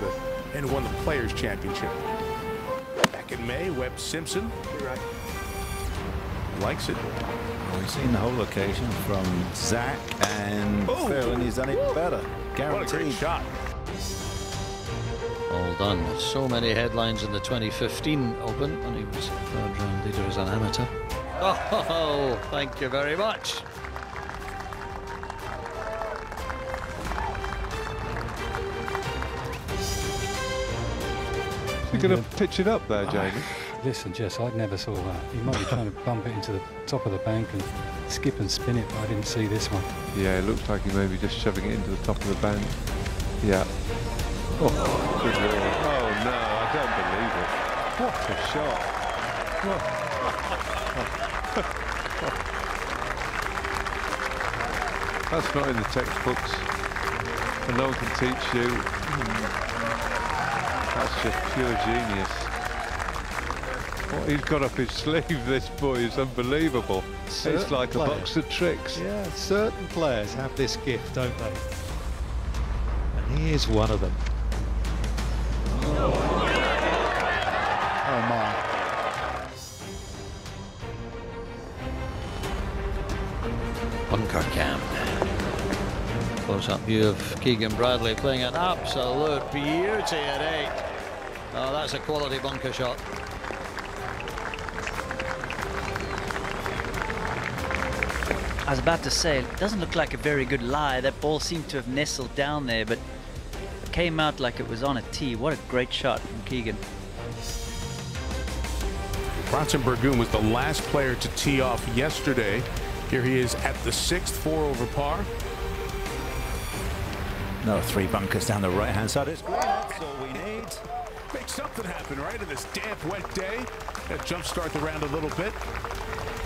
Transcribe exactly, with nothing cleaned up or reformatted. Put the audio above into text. Elizabeth and won the Players' Championship. Back in May, Webb Simpson right. likes it. Well, we've seen the whole occasion from Zach and oh. Phil, and he's done it Woo. better. Guaranteed. What a great shot. Well done. So many headlines in the twenty fifteen Open, and he was third round leader as an amateur. Oh, thank you very much. You're going to pitch it up there, Jamie. Oh, listen, Jess, I never saw that. You might be trying to bump it into the top of the bank and skip and spin it, but I didn't see this one. Yeah, it looks like he may be just shoving it into the top of the bank. Yeah. Oh, good Lord. Oh, no, I don't believe it. What a shot. What? That's not in the textbooks. And no one can teach you. Mm. That's just pure genius. What he's got up his sleeve, this boy, is unbelievable. Certain it's like players. a box of tricks. Yeah, certain players have this gift, don't they? And he is one of them. Oh, oh my. Bunker cam. Close-up view of Keegan Bradley playing an absolute beauty at eight. Oh, that's a quality bunker shot. I was about to say, it doesn't look like a very good lie. That ball seemed to have nestled down there, but it came out like it was on a tee. What a great shot from Keegan. Bronson Burgoon was the last player to tee off yesterday. Here he is at the sixth, four over par. No, three bunkers down the right-hand side. It's great, that's all we need. Make something happen, right, in this damp, wet day. That jump start the round a little bit.